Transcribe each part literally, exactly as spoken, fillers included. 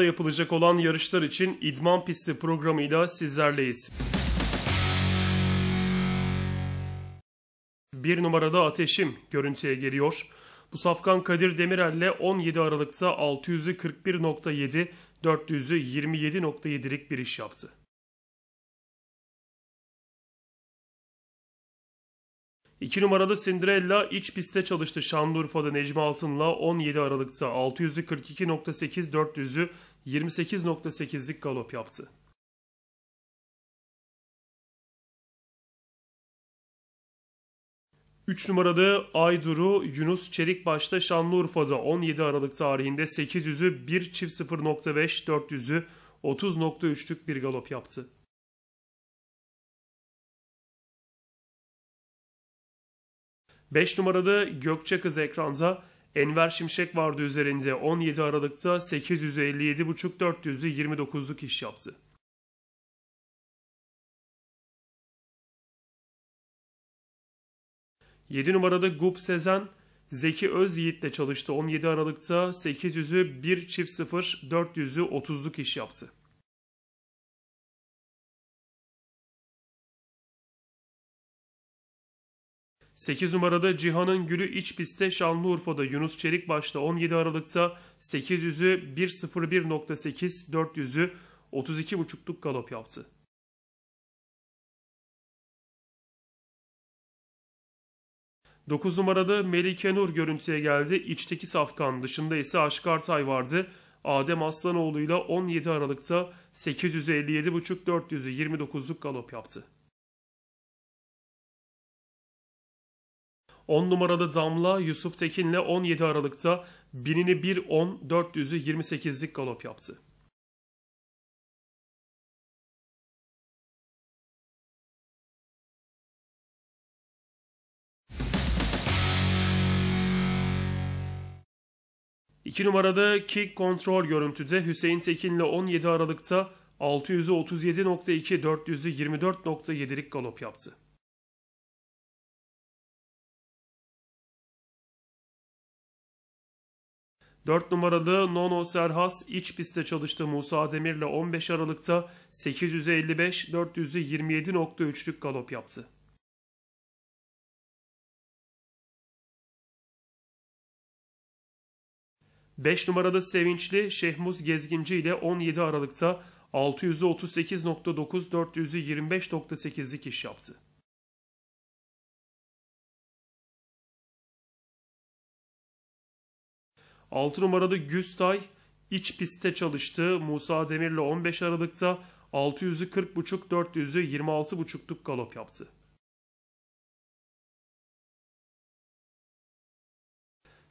Antalya'da yapılacak olan yarışlar için İdman Pisti programıyla sizlerleyiz. Bir numarada Ateşim görüntüye geliyor. Bu safkan Kadir Demirel'le on yedi Aralık'ta altı yüzü kırk bir nokta yedi, dört yüzü yirmi yedi nokta yedilik bir iş yaptı. iki numaralı Cinderella iç piste çalıştı Şanlıurfa'da Necmi Altın'la on yedi Aralık'ta altı yüzü kırk iki nokta sekiz, dört yüzü yirmi sekiz nokta sekizlik galop yaptı. üç numaralı Ayduru Yunus Çelikbaş'ta Şanlıurfa'da on yedi Aralık tarihinde sekiz yüzü bir çift sıfır nokta beş, dört yüzü otuz nokta üçlük bir galop yaptı. beş numaralı Gökçe Kız ekranda Enver Şimşek vardı üzerinde on yedi Aralık'ta sekiz yüzü elli yedi buçuk, dört yüzü yirmi dokuzluk iş yaptı. yedi numarada Gup Sezen Zeki Özyiğit'le çalıştı. on yedi Aralık'ta sekiz yüzü bir çift sıfır, dört yüzü otuzluk iş yaptı. sekiz numarada Cihan'ın Gülü iç pistte Şanlıurfa'da Yunus Çelikbaş'ta on yedi Aralık'ta sekiz yüzü bir sıfır bir nokta sekiz, dört yüzü otuz iki buçukluk galop yaptı. dokuz numarada Melike Nur görüntüye geldi. İçteki safkan, dışında ise Aşk Artay vardı. Adem Aslanoğlu ile on yedi Aralık'ta sekiz yüzü elli yedi buçuk, dört yüzü yirmi dokuzluk galop yaptı. on numaralı Damla Yusuf Tekin'le on yedi Aralık'ta binini bir on, dört yüzü yirmi sekizlik galop yaptı. iki numarada Kick Control görüntüde Hüseyin Tekin'le on yedi Aralık'ta altı yüzü otuz yedi nokta iki, dört yüzü yirmi dört nokta yedilik galop yaptı. dört numaralı Nono Serhas iç pistte çalıştı Musa Demir'le on beş Aralık'ta sekiz yüzü elli beş, dört yüzü yirmi yedi nokta üçlük galop yaptı. beş numarada Sevinçli Şehmuz Gezginci ile on yedi Aralık'ta altı yüzü otuz sekiz nokta dokuz, dört yüzü yirmi beş nokta sekizlik iş yaptı. altı numaralı Güstay iç pistte çalıştı Musa Demir'le on beş Aralık'ta altı yüzü kırk buçuk, dört yüzü yirmi altı buçukluk galop yaptı.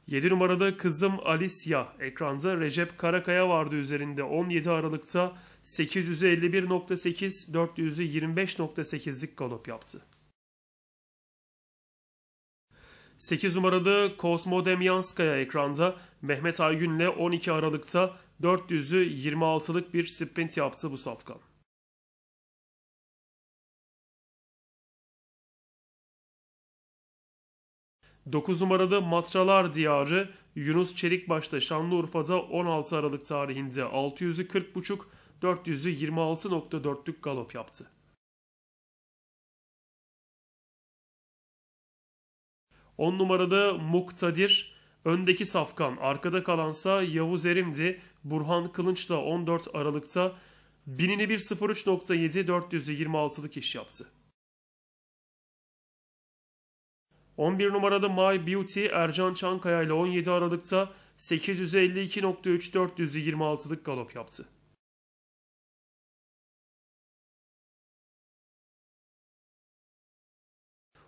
yedi numarada Kızım Alicia ekranda Recep Karakaya vardı üzerinde on yedi Aralık'ta sekiz yüzü elli bir nokta sekiz, dört yüzü yirmi beş nokta sekizlik galop yaptı. sekiz numarada Kosmodemyanskaya ekranda Mehmet Aygün'le on iki Aralık'ta dört yüzü yirmi altılık bir sprint yaptı bu safkan. dokuz numarada Matralar Diyarı Yunus Çelikbaş'ta Şanlıurfa'da on altı Aralık tarihinde altı yüzü kırk buçuk, dört yüzü yirmi altı nokta dörtlük galop yaptı. on numarada Muktadir öndeki safkan, arkada kalansa Yavuz Erim'di. Burhan Kılınç'la on dört Aralık'ta binini bir sıfır üç nokta yedi, dört yüz yirmi altılık iş yaptı. on bir numarada My Beauty Ercan Çankaya ile on yedi Aralık'ta sekiz yüzü elli iki nokta üç, dört yüz yirmi altılık galop yaptı.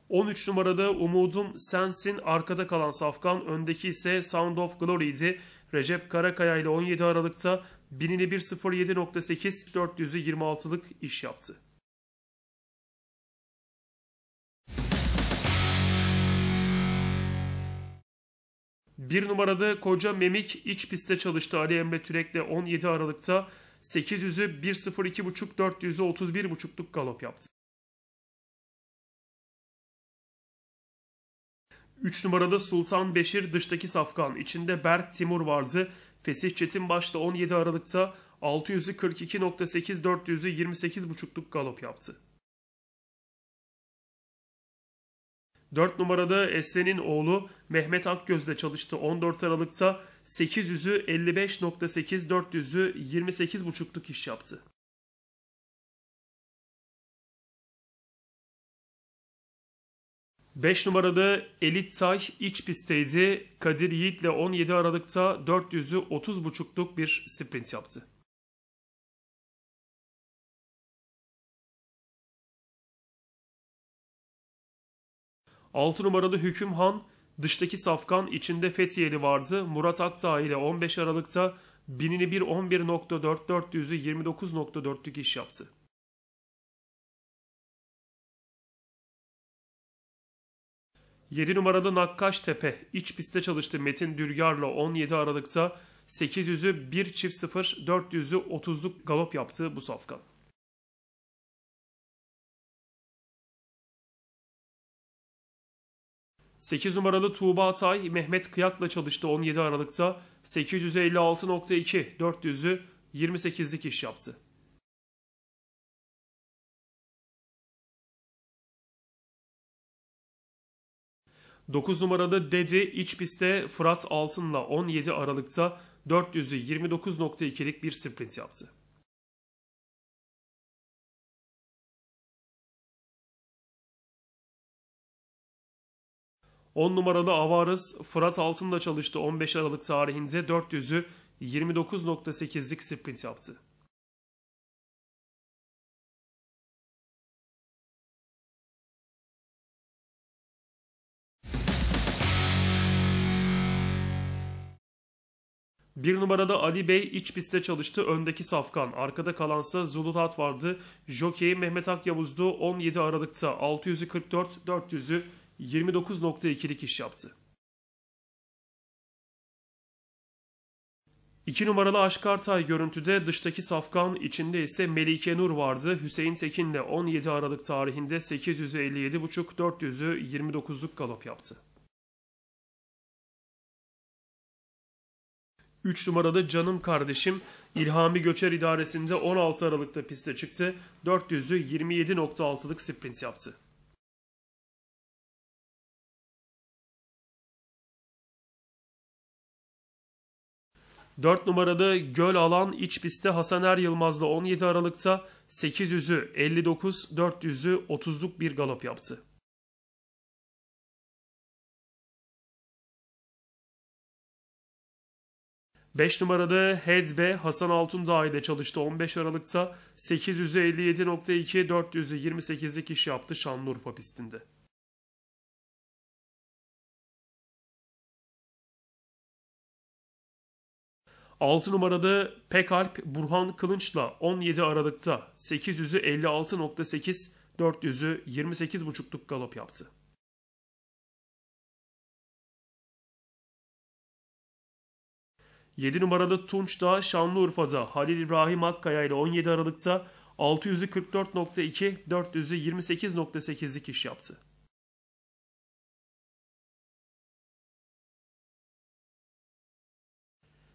on üç numarada Umudum Sensin arkada kalan safkan, öndeki ise Sound of Glory'di. Recep Karakaya ile on yedi Aralık'ta binini bir sıfır yedi nokta sekiz, dört yüz yirmi altılık iş yaptı. bir numarada Koca Memik iç pistte çalıştı Ali Emre Türek'le on yedi Aralık'ta sekiz yüzü bir sıfır iki buçuk, dört yüzü otuz bir buçukluk galop yaptı. üç numarada Sultan Beşir dıştaki safkan, içinde Berk Timur vardı. Fesih Çetin başta on yedi Aralık'ta altı yüz'ü kırk iki nokta sekiz, dört yüz'ü yirmi sekiz buçuk'luk galop yaptı. dört numarada Esen'in oğlu Mehmet Akgöz'le çalıştı. on dört Aralık'ta sekiz yüz'ü elli beş nokta sekiz, dört yüz'ü yirmi sekiz buçuk'luk iş yaptı. beş numarada Elit Tay iç pistteydi. Kadir Yiğit'le on yedi Aralık'ta dört yüz'ü otuz buçuk'luk bir sprint yaptı. altı numaralı Hüküm Han, dıştaki safkan, içinde Fethiyeli vardı. Murat Aktağ ile on beş Aralık'ta binini bir on bir nokta dört, dört yüz'ü yirmi dokuz nokta dört'lük iş yaptı. yedi numaralı Nakkaştepe iç pistte çalıştı. Metin Dürgar'la on yedi Aralık'ta sekiz yüz'ü bir çift sıfır, dört yüz'ü otuz'luk galop yaptı bu safkan. sekiz numaralı Tuğba Tay Mehmet Kıyak'la çalıştı. on yedi Aralık'ta sekiz yüz elli altı nokta iki, dört yüz'ü yirmi sekiz'lik iş yaptı. dokuz numaralı Dedi iç pistte Fırat Altın'la on yedi Aralık'ta dört yüz'ü yirmi dokuz nokta iki'lik bir sprint yaptı. on numaralı Avarız Fırat Altın'la çalıştı. on beş Aralık tarihinde dört yüz'ü yirmi dokuz nokta sekiz'lik sprint yaptı. bir numarada Ali Bey iç pistte çalıştı. Öndeki safkan, arkada kalansa Zulutat vardı. Jockey Mehmet Akyavuz'du. on yedi Aralık'ta altı yüz'ü kırk dört, dört yüz'ü yirmi dokuz nokta iki'lik iş yaptı. iki numaralı Aşkartay görüntüde, dıştaki safkan, içinde ise Melike Nur vardı. Hüseyin Tekin'le on yedi Aralık tarihinde sekiz yüz'ü elli yedi buçuk, dört yüz'ü yirmi dokuz'luk galop yaptı. üç numaralı Canım Kardeşim İlhami Göçer idaresinde on altı Aralık'ta piste çıktı. dört yüz'ü yirmi yedi nokta altı'lık sprint yaptı. dört numaralı Göl Alan iç pistte Hasan Er Yılmaz'la on yedi Aralık'ta sekiz yüz'ü elli dokuz, dört yüz'ü otuz'luk bir galop yaptı. beş numaralı Hedbe Hasan Altın ile çalıştı. on beş Aralık'ta sekiz yüz'ü elli yedi nokta iki, dört yüz'ü yirmi sekiz'lik iş yaptı Şanlıurfa pistinde. altı numaralı Pekalp Burhan Kılınç'la on yedi Aralık'ta sekiz yüz'ü elli altı nokta sekiz, dört yüz'ü yirmi sekiz buçuk'luk galop yaptı. yedi numaralı Tunç'da Şanlıurfa'da Halil İbrahim Akkaya ile on yedi Aralık'ta altı yüz'ü kırk dört nokta iki, dört yüz'ü yirmi sekiz nokta sekiz'lik iş yaptı.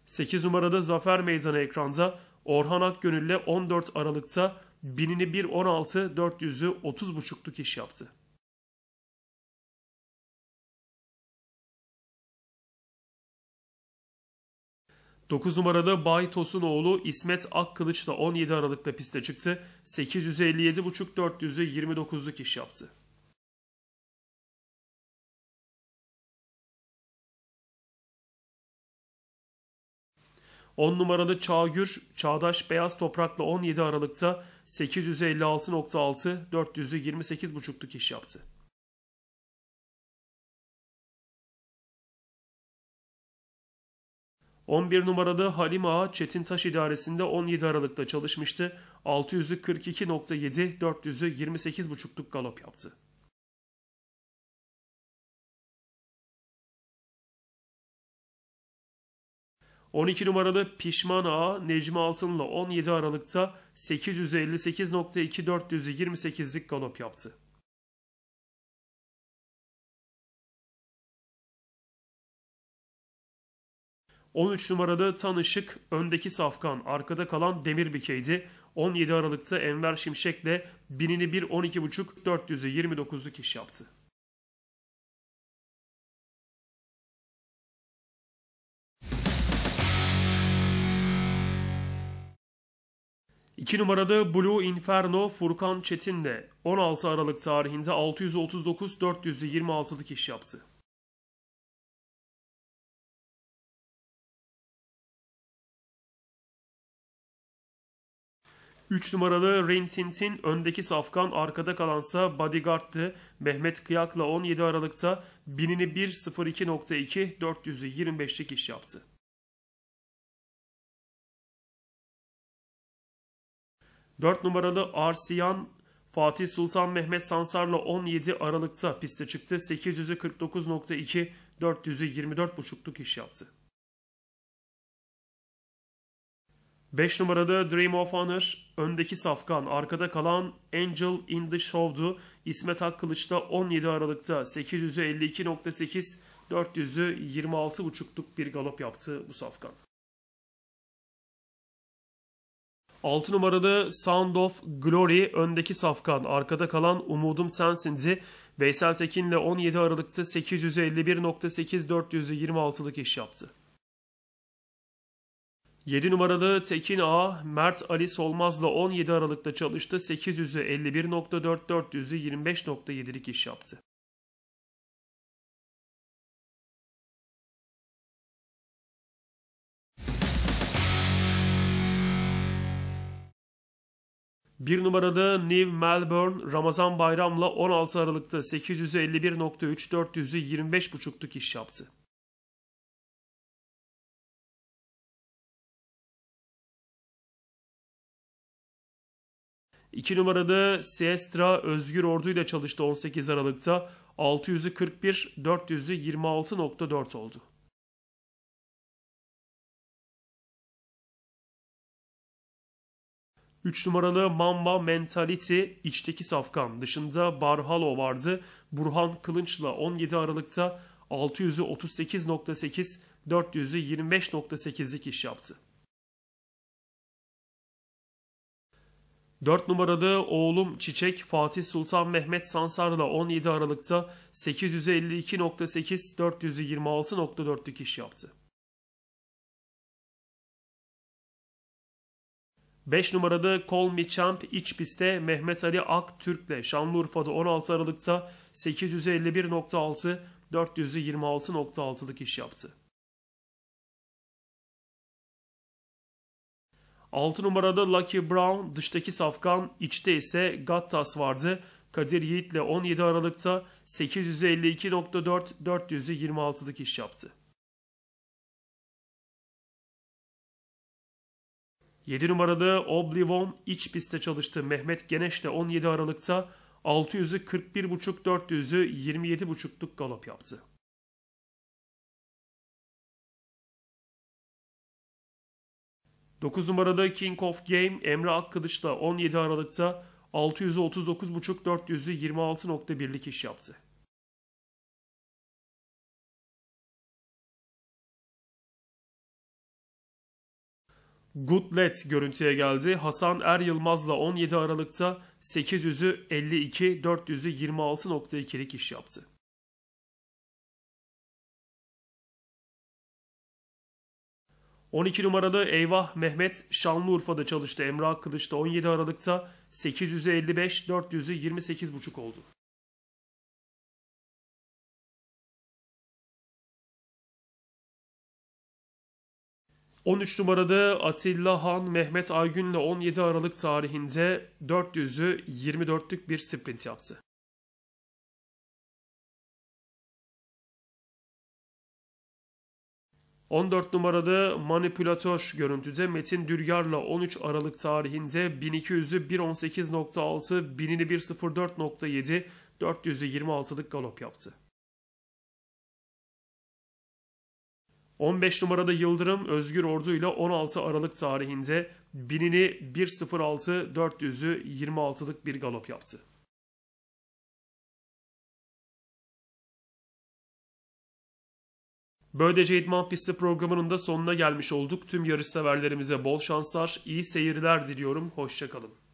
sekiz numarada Zafer Meydanı ekranda Orhan Akgönül ile on dört Aralık'ta binini bir on altı, dört yüz'ü otuz buçuk'luk iş yaptı. dokuz numarada Bay Tosunoğlu İsmet Akkılıç'la on yedi Aralık'ta piste çıktı. sekiz yüz'ü elli yedi buçuk, dört yüz'ü yirmi dokuz'luk iş yaptı. on numaralı Çağgür Çağdaş Beyaz Toprak'la on yedi Aralık'ta sekiz yüz'ü elli altı nokta altı, dört yüz'ü yirmi sekiz buçuk'luk iş yaptı. on bir numaralı Halim Ağa Çetin Taş idaresinde on yedi Aralık'ta çalışmıştı. altı yüz'ü kırk iki nokta yedi, dört yüz'ü yirmi sekiz buçuk'luk galop yaptı. on iki numaralı Pişman Ağa Necmi Altın'la on yedi Aralık'ta sekiz yüz'ü elli sekiz nokta iki, dört yüz'ü yirmi sekiz'lik galop yaptı. on üç numaralı Tanışık öndeki safkan, arkada kalan Demirbike'ydi. on yedi Aralık'ta Enver Şimşek'le binini bir on iki buçuk, dört yüzü yirmi dokuzluk iş yaptı. iki numaralı Blue Inferno Furkan Çetin'le on altı Aralık tarihinde altı yüz otuz dokuz, dört yüzü yirmi altılık iş yaptı. üç numaralı Rintintin öndeki safkan, arkada kalansa Bodyguard'tı. Mehmet Kıyak'la on yedi Aralık'ta binini bir sıfır iki nokta iki, dört yüzü yirmi beşlik iş yaptı. dört numaralı Arsiyan Fatih Sultan Mehmet Sansar'la on yedi Aralık'ta piste çıktı. sekiz yüz kırk dokuz nokta iki, dört yüzü yirmi dört buçukluk iş yaptı. beş numaralı Dream of Honor öndeki safkan, arkada kalan Angel in the Show'du. İsmet Akkılıç'ta on yedi Aralık'ta sekiz yüz elli iki nokta sekiz, dört yüzü yirmi altı buçukluk bir galop yaptı bu safkan. altı numaralı Sound of Glory öndeki safkan, arkada kalan Umudum Sensin'di. Veysel Tekin'le on yedi Aralık'ta sekiz yüz elli bir nokta sekiz, dört yüz yirmi altılık iş yaptı. yedi numaralı Tekin Ağa Mert Ali Solmaz'la on yedi Aralık'ta çalıştı. sekiz yüz elli bir nokta dört, dört yüz yirmi beş nokta yedilik iş yaptı. bir numaralı New Melbourne Ramazan Bayram'la on altı Aralık'ta sekiz yüz elli bir nokta üç, dört yüzü yirmi beş buçukluk iş yaptı. iki numaralı Siestra Özgür Ordu ile çalıştı on sekiz Aralık'ta. altı yüz kırk bir, dört yüzü yirmi altı nokta dört oldu. üç numaralı Mamba Mentality içteki safkan, dışında Barhalo vardı. Burhan Kılınç'la on yedi Aralık'ta altı yüz otuz sekiz nokta sekiz, dört yüzü yirmi beş nokta sekizlik iş yaptı. dört numaralı Oğlum Çiçek Fatih Sultan Mehmet Sansar'la on yedi Aralık'ta sekiz yüz elli iki nokta sekiz, dört yüzü yirmi altı nokta dörtlük iş yaptı. beş numaralı Call Me Champ iç pistte Mehmet Ali Aktürk'le Şanlıurfa'da on altı Aralık'ta sekiz yüz elli bir nokta altı, dört yüzü yirmi altı nokta altılık iş yaptı. altı numaralı Lucky Brown dıştaki safkan, içte ise Gattas vardı. Kadir Yiğit'le on yedi Aralık'ta sekiz yüz elli iki nokta dört, dört yüzü yirmi altılık iş yaptı. yedi numaralı Oblivion iç pistte çalıştı. Mehmet Geneş'le on yedi Aralık'ta altı yüz kırk bir buçuk, dört yüzü yirmi yedi buçukluk galop yaptı. dokuz numaralı King of Game Emre Akkılıç'la on yedi Aralık'ta altı yüz otuz dokuz buçuk, dört yüzü yirmi altı nokta birlik iş yaptı. Good Let görüntüye geldi. Hasan Er Yılmaz'la on yedi Aralık'ta sekiz yüz elli iki, dört yüzü yirmi altı nokta ikilik iş yaptı. on iki numaralı Eyvah Mehmet Şanlıurfa'da çalıştı. Emre Akkılıç'ta on yedi Aralık'ta sekiz yüz elli beş, dört yüzü yirmi sekiz buçuk oldu. on üç numaralı Atilla Han Mehmet Aygün'le on yedi Aralık tarihinde dört yüzü yirmi dörtlük bir sprint yaptı. on dört numaralı Manipülatör görüntüde Metin Dülgar'la on üç Aralık tarihinde bin iki yüzü bir on sekiz nokta altı, binini bir sıfır dört nokta yedi, dört yüz yirmi altılık galop yaptı. on beş numaralı Yıldırım Özgür Ordu ile on altı Aralık tarihinde binini bir sıfır altı, dört yüzü yirmi altılık bir galop yaptı. Böylece İdman Pisti programının da sonuna gelmiş olduk. Tüm yarışseverlerimize bol şanslar, iyi seyirler diliyorum. Hoşça kalın.